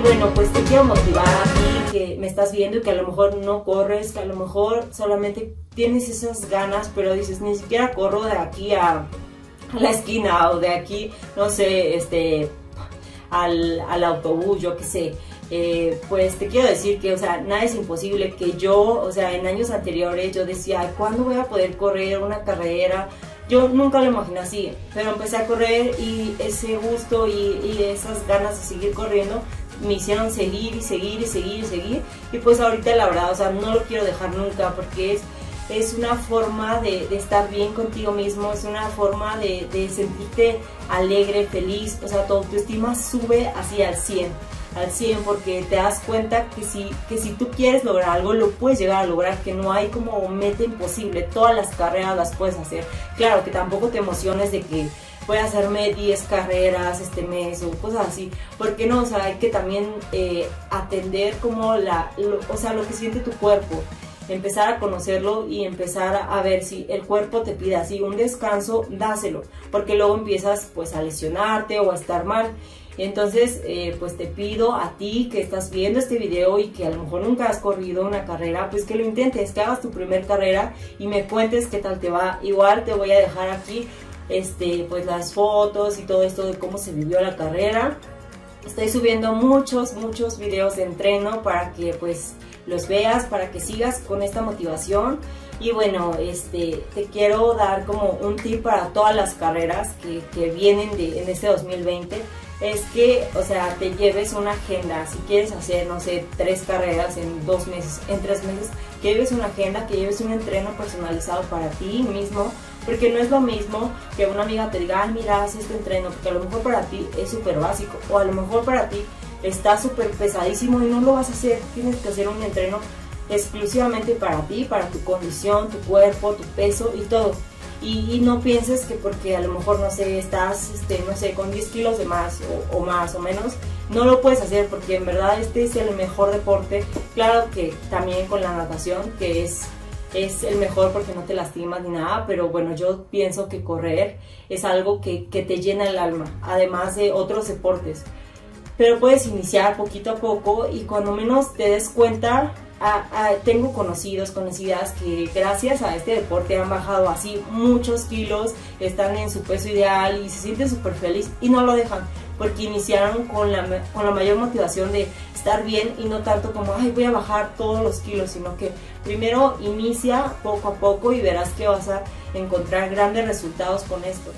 y bueno, pues te quiero motivar a ti que me estás viendo y que a lo mejor no corres, que a lo mejor solamente tienes esas ganas, pero dices, ni siquiera corro de aquí a la esquina o de aquí, no sé, al autobús, yo qué sé. Pues te quiero decir que, o sea, nada es imposible, que yo, o sea, en años anteriores yo decía, ¿cuándo voy a poder correr una carrera? Yo nunca lo imaginé así, pero empecé a correr y ese gusto y esas ganas de seguir corriendo me hicieron seguir y seguir y seguir y seguir, y pues ahorita la verdad, o sea, no lo quiero dejar nunca porque es una forma de estar bien contigo mismo, es una forma de sentirte alegre, feliz, o sea, tu autoestima sube así al 100 porque te das cuenta que si tú quieres lograr algo, lo puedes llegar a lograr, que no hay como meta imposible, todas las carreras las puedes hacer. Claro que tampoco te emociones de que voy a hacerme 10 carreras este mes o cosas así, porque no, o sea, hay que también atender como lo que siente tu cuerpo, empezar a conocerlo y empezar a ver si el cuerpo te pide así un descanso, dáselo, porque luego empiezas pues a lesionarte o a estar mal. Entonces, pues te pido a ti que estás viendo este video y que a lo mejor nunca has corrido una carrera, pues que lo intentes, que hagas tu primer carrera y me cuentes qué tal te va. Igual te voy a dejar aquí pues las fotos y todo esto de cómo se vivió la carrera. Estoy subiendo muchos videos de entreno para que pues los veas, para que sigas con esta motivación. Y bueno, te quiero dar como un tip para todas las carreras que vienen en este 2020. Es que, o sea, te lleves una agenda. Si quieres hacer, no sé, 3 carreras en 2 meses, en 3 meses, que lleves una agenda, que lleves un entreno personalizado para ti mismo, porque no es lo mismo que una amiga te diga, ay, mira, haz este entreno, porque a lo mejor para ti es súper básico, o a lo mejor para ti está súper pesadísimo y no lo vas a hacer. Tienes que hacer un entreno exclusivamente para ti, para tu condición, tu cuerpo, tu peso y todo. Y no pienses que porque a lo mejor, no sé, estás, no sé, con 10 kilos de más o más o menos, no lo puedes hacer, porque en verdad este es el mejor deporte. Claro que también con la natación, que es el mejor porque no te lastimas ni nada, pero bueno, yo pienso que correr es algo que te llena el alma, además de otros deportes. Pero puedes iniciar poquito a poco y cuando menos te des cuenta. Tengo conocidos, conocidas que gracias a este deporte han bajado así muchos kilos, están en su peso ideal y se sienten súper feliz y no lo dejan porque iniciaron con la mayor motivación de estar bien y no tanto como ay, voy a bajar todos los kilos, sino que primero inicia poco a poco y verás que vas a encontrar grandes resultados con esto.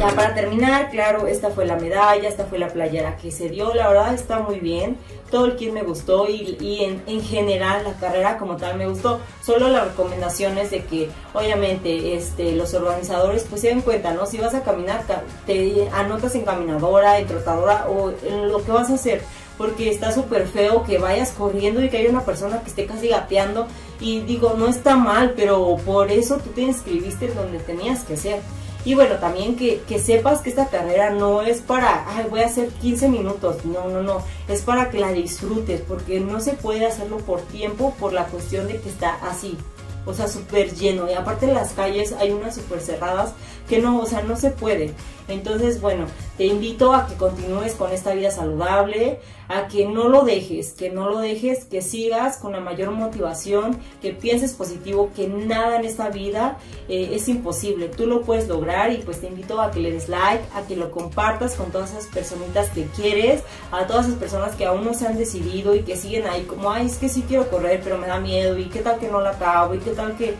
Ya para terminar, claro, esta fue la medalla, esta fue la playera que se dio, la verdad está muy bien, todo el kit me gustó y en general la carrera como tal me gustó. Solo las recomendaciones de que obviamente los organizadores pues se den cuenta, ¿no? Si vas a caminar, te anotas en caminadora, en trotadora o en lo que vas a hacer, porque está súper feo que vayas corriendo y que haya una persona que esté casi gateando, y digo, no está mal, pero por eso tú te inscribiste donde tenías que ser. Y bueno, también que sepas que esta carrera no es para, ay, voy a hacer 15 minutos, no, es para que la disfrutes, porque no se puede hacerlo por tiempo, por la cuestión de que está así, o sea, súper lleno, y aparte en las calles hay unas súper cerradas que no, o sea, no se puede. Entonces, bueno, te invito a que continúes con esta vida saludable, a que no lo dejes, que sigas con la mayor motivación, que pienses positivo, que nada en esta vida es imposible, tú lo puedes lograr. Y pues te invito a que le des like, a que lo compartas con todas esas personitas que quieres, a todas esas personas que aún no se han decidido y que siguen ahí como, ay, es que sí quiero correr, pero me da miedo, y qué tal que no la acabo, y qué tal que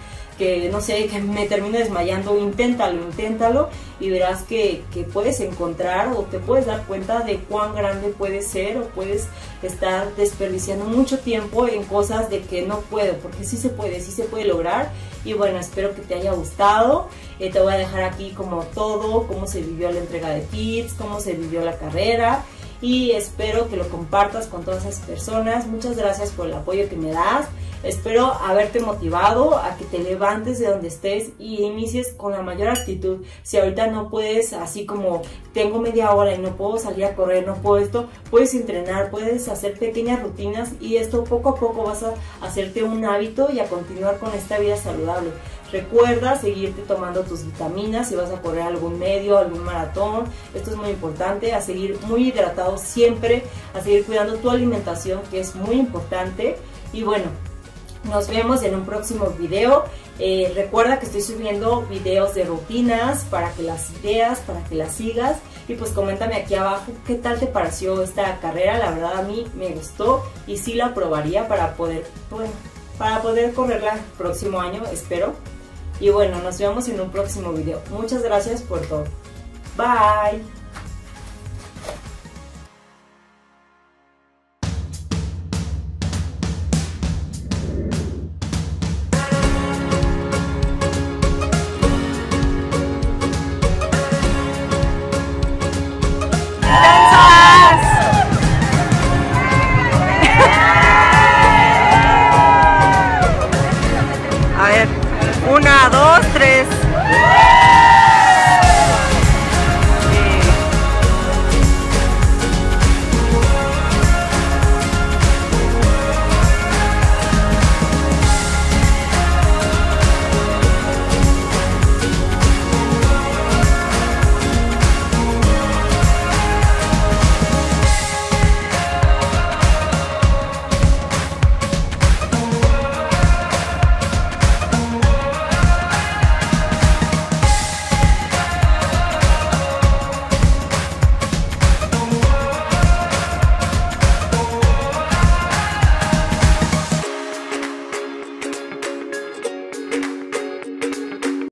no sé, que me termino desmayando. Inténtalo y verás que puedes encontrar o te puedes dar cuenta de cuán grande puedes ser, o puedes estar desperdiciando mucho tiempo en cosas de que no puedo, porque sí se puede lograr. Y bueno, espero que te haya gustado. Te voy a dejar aquí como todo, cómo se vivió la entrega de kits, cómo se vivió la carrera, y espero que lo compartas con todas esas personas. Muchas gracias por el apoyo que me das. Espero haberte motivado a que te levantes de donde estés y inicies con la mayor actitud. Si ahorita no puedes, así como tengo media hora y no puedo salir a correr, no puedo esto, puedes entrenar, puedes hacer pequeñas rutinas, y esto poco a poco vas a hacerte un hábito y a continuar con esta vida saludable. Recuerda seguirte tomando tus vitaminas si vas a correr algún medio, algún maratón, esto es muy importante, a seguir muy hidratado siempre, a seguir cuidando tu alimentación, que es muy importante. Y bueno, nos vemos en un próximo video. Recuerda que estoy subiendo videos de rutinas para que las veas, para que las sigas. Y pues coméntame aquí abajo qué tal te pareció esta carrera. La verdad a mí me gustó y sí la probaría para poder, bueno, para poder correrla el próximo año, espero. Y bueno, nos vemos en un próximo video. Muchas gracias por todo. Bye.